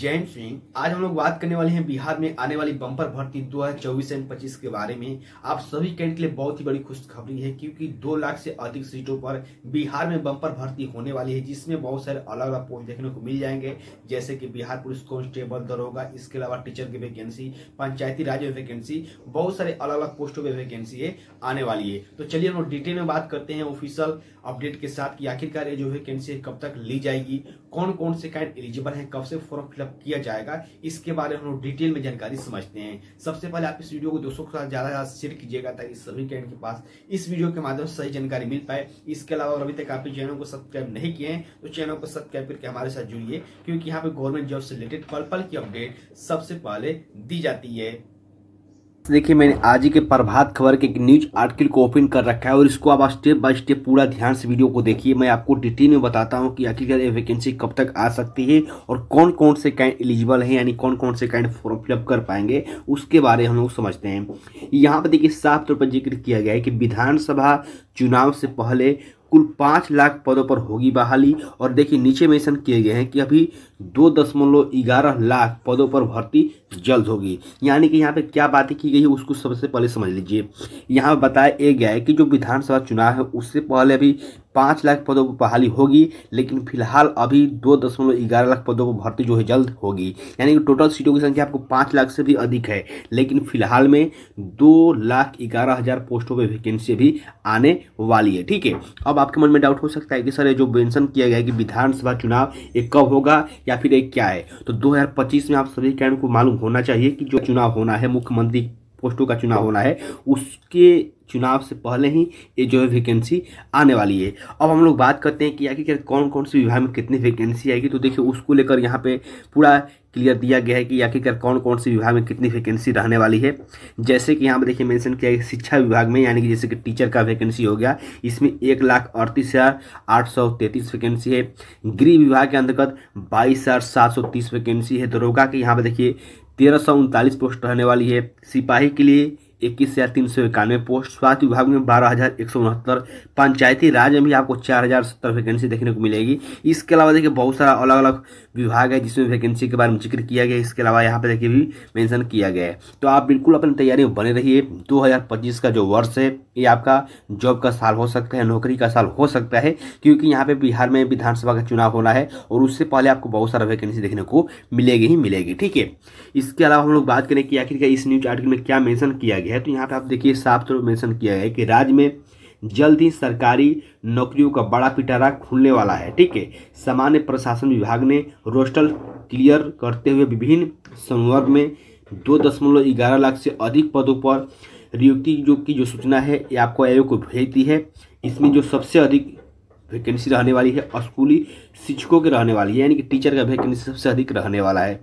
जयंत सिंह। आज हम लोग बात करने वाले हैं बिहार में आने वाली बंपर भर्ती 2024-25 के बारे में। आप सभी कैंडिडेट के लिए बहुत ही बड़ी खुशखबरी है, क्योंकि 2 लाख से अधिक सीटों पर बिहार में बंपर भर्ती होने वाली है, जिसमें बहुत सारे अलग अलग पोस्ट देखने को मिल जाएंगे, जैसे कि बिहार पुलिस कांस्टेबल, दरोगा, इसके अलावा टीचर की वैकेंसी, पंचायती राज में वैकेंसी, बहुत सारे अलग अलग पोस्टों पर वैकेंसी है आने वाली है। तो चलिए हम लोग डिटेल में बात करते हैं ऑफिशियल अपडेट के साथ कि आखिरकार ये जो वैकेंसी है कब तक ली जाएगी, कौन कौन से कैंडिडेट एलिजिबल है, कब से फॉर्म फिलअप किया जाएगा, इसके बारे में हम लोग डिटेल में जानकारी समझते हैं। सबसे पहले आप इस वीडियो को दोस्तों के साथ ज्यादा से ज्यादा शेयर कीजिएगा ताकि सभी कैंडिडेट के पास इस वीडियो के माध्यम से सही जानकारी मिल पाए। इसके अलावा अभी तक आपने चैनल को सब्सक्राइब नहीं किए हैं तो चैनल को सब्सक्राइब करके हमारे साथ जुड़िए, क्योंकि यहाँ पे गवर्नमेंट जॉब से रिलेटेड पल-पल की अपडेट सबसे पहले दी जाती है। देखिए, मैंने आज ही के प्रभात खबर के न्यूज आर्टिकल को ओपन कर रखा है और इसको आप स्टेप बाय स्टेप पूरा ध्यान से वीडियो को देखिए। मैं आपको डिटेल में बताता हूं कि आखिरकार ये वैकेंसी कब तक आ सकती है और कौन कौन से कैंडिडेट एलिजिबल हैं, यानी कौन कौन से कैंडिडेट फॉर्म फिलअप कर पाएंगे, उसके बारे हम लोग समझते हैं। यहाँ पर देखिए साफ तौर पर जिक्र किया गया है कि विधानसभा चुनाव से पहले कुल 5 लाख पदों पर होगी बहाली। और देखिए नीचे मेंशन किए गए हैं कि अभी 2.11 लाख पदों पर भर्ती जल्द होगी, यानी कि यहाँ पे क्या बातें की गई है उसको सबसे पहले समझ लीजिए। यहाँ बताया गया है कि जो विधानसभा चुनाव है उससे पहले अभी 5 लाख पदों पर बहाली होगी, लेकिन फिलहाल अभी 2.11 लाख पदों पर भर्ती जो है जल्द होगी, यानी कि टोटल सीटों की संख्या आपको 5 लाख से भी अधिक है, लेकिन फिलहाल में 2,11,000 पोस्टों पर वैकेंसी भी आने वाली है। ठीक है, अब आपके मन में डाउट हो सकता है कि सर ये जो मेंशन किया गया है कि विधानसभा चुनाव ये कब होगा या फिर एक क्या है, तो 2025 में आप सभी कैंडिडेट को मालूम होना चाहिए कि जो चुनाव होना है, मुख्यमंत्री पोस्टों का चुनाव होना है, उसके चुनाव से पहले ही ये जो है वैकेंसी आने वाली है। अब हम लोग बात करते हैं कि आखिर कौन कौन से विभाग में कितनी वैकेंसी आएगी, तो देखिए उसको लेकर यहाँ पे पूरा क्लियर दिया गया है कि आखिरकार कौन कौन से विभाग में कितनी वैकेंसी रहने वाली है। जैसे कि यहाँ पे देखिए मेंशन किया है शिक्षा विभाग में, यानी कि जैसे कि टीचर का वैकेंसी हो गया, इसमें 1,38,833 वैकेंसी है। गृह विभाग के अंतर्गत 22,730 वैकेंसी है। दरोगा के यहाँ पर देखिए 1,339 पोस्ट रहने वाली है। सिपाही के लिए 21,391 पोस्ट। स्वास्थ्य विभाग में 12,169। पंचायती राज में भी आपको 4,070 वैकेंसी देखने को मिलेगी। इसके अलावा देखिए बहुत सारा अलग अलग विभाग है जिसमें वैकेंसी के बारे में जिक्र किया गया है। इसके अलावा यहाँ पे देखिए भी मेंशन किया गया है। तो आप बिल्कुल अपनी तैयारी में बने रहिए। 2025 का जो वर्ष है ये आपका जॉब का साल हो सकता है, नौकरी का साल हो सकता है, क्योंकि यहाँ पे बिहार में विधानसभा का चुनाव होना है और उससे पहले आपको बहुत सारा वैकेंसी देखने को मिलेगी ही मिलेगी। ठीक है, इसके अलावा हम लोग बात करें कि आखिर इस न्यूज आर्टिकल में क्या मेंशन किया है, तो यहाँ पे आप देखिए साफ तौर पर मेंशन किया है कि राज्य में जल्द ही सरकारी नौकरियों का बड़ा पिटारा खुलने वाला है। ठीक है, सामान्य प्रशासन विभाग ने रोस्टर क्लियर करते हुए विभिन्न संवर्ग में 2.11 लाख से अधिक पदों पर नियुक्ति की जो सूचना है ये आपको आयोग को भेज दी है। इसमें जो सबसे अधिक वैकेंसी रहने वाली है स्कूली शिक्षकों की रहने वाली है, यानी कि टीचर का वैकेंसी सबसे अधिक रहने वाला है।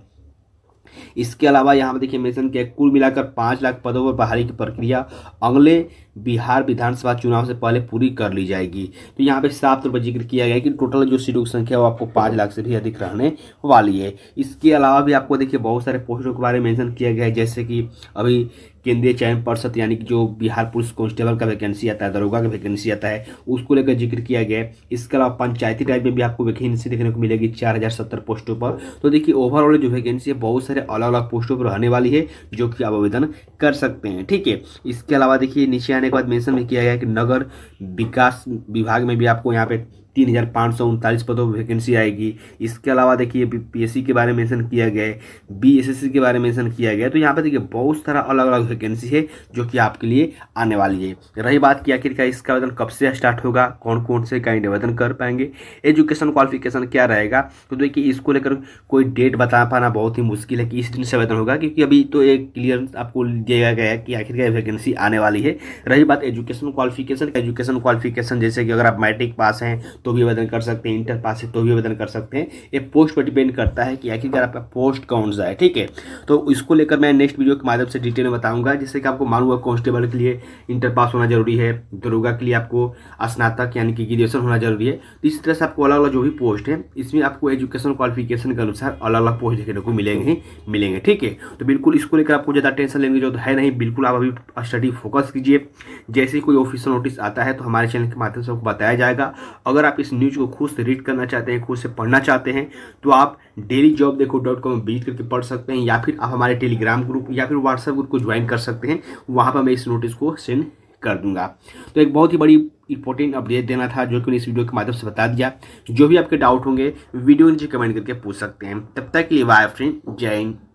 इसके अलावा यहाँ पर देखिए मेंशन किया कुल मिलाकर 5 लाख पदों पर बहाली की प्रक्रिया अगले बिहार विधानसभा चुनाव से पहले पूरी कर ली जाएगी। तो यहाँ पे साफ तौर पर जिक्र किया गया है कि टोटल जो सीटों की संख्या वो आपको 5 लाख से भी अधिक रहने वाली है। इसके अलावा भी आपको देखिए बहुत सारे पोस्टों के बारे में मेंशन किया गया है, जैसे कि अभी केंद्रीय चयन परिषद यानी कि जो बिहार पुलिस कांस्टेबल का वैकेंसी आता है, दरोगा का वैकेंसी आता है, उसको लेकर जिक्र किया गया है। इसके अलावा पंचायती राज में भी आपको वैकेंसी देखने को मिलेगी 4,070 पोस्टों पर। तो देखिए ओवरऑल जो वैकेंसी है बहुत सारे अलग अलग पोस्टों पर रहने वाली है जो कि आप आवेदन कर सकते हैं। ठीक है, इसके अलावा देखिए नीचे आने के बाद मेंशन भी किया गया है कि नगर विकास विभाग में भी आपको यहाँ पे 3,539 पदों पर वैकेंसी आएगी। इसके अलावा देखिए बीपीएससी के बारे में मेंशन किया गया है, बीएसएससी के बारे में मेंशन किया गया है। तो यहाँ पे देखिए बहुत सारा अलग अलग वैकेंसी है जो कि आपके लिए आने वाली है। रही बात कि आखिरकार इसका आवेदन कब से स्टार्ट होगा, कौन कौन से कैंडिडेट आवेदन कर पाएंगे, एजुकेशन क्वालिफिकेशन क्या रहेगा, तो देखिए इसको लेकर कोई डेट बता पाना बहुत ही मुश्किल है कि इस दिन से आवेदन होगा, क्योंकि अभी तो एक क्लियर आपको दिया गया है कि आखिरकार वैकेंसी आने वाली है। रही बात एजुकेशन क्वालिफिकेशन जैसे कि अगर आप मैट्रिक पास हैं तो भी आवेदन कर सकते हैं, इंटर पास है तो भी आवेदन कर सकते हैं। ये पोस्ट पर डिपेंड करता है कि आखिरकार आपका पोस्ट कौन सा है। ठीक है, तो इसको लेकर मैं नेक्स्ट वीडियो के माध्यम से डिटेल में बताऊंगा। जैसे कि आपको मालूम है कांस्टेबल के लिए इंटर पास होना जरूरी है, दरोगा के लिए आपको स्नातक यानी कि ग्रेजुएशन होना जरूरी है। तो इस तरह से आपको अलग अलग जो भी पोस्ट है इसमें आपको एजुकेशन क्वालिफिकेशन के अनुसार अलग अलग पोस्ट देखने को मिलेंगे। ठीक है, तो बिल्कुल इसको लेकर आपको ज़्यादा टेंशन लेने की जरूरत है नहीं। बिल्कुल आप अभी स्टडी फोकस कीजिए। जैसे ही कोई ऑफिशियल नोटिस आता है तो हमारे चैनल के माध्यम से आपको बताया जाएगा। अगर आप इस न्यूज़ को खुद से रीड करना चाहते हैं, खुद से पढ़ना चाहते हैं, तो आप डेली जॉब देखो .com विजिट करके पढ़ सकते हैं, या फिर आप हमारे टेलीग्राम ग्रुप या फिर व्हाट्सएप ग्रुप को ज्वाइन कर सकते हैं। वहाँ पर मैं इस नोटिस को सेंड कर दूंगा। तो एक बहुत ही बड़ी इंपॉर्टेंट अपडेट देना था जो कि इस वीडियो के माध्यम से बता दिया। जो भी आपके डाउट होंगे वीडियो नीचे कमेंट करके पूछ सकते हैं। तब तक के लिए बाय फ्रेंड, जय हिंद।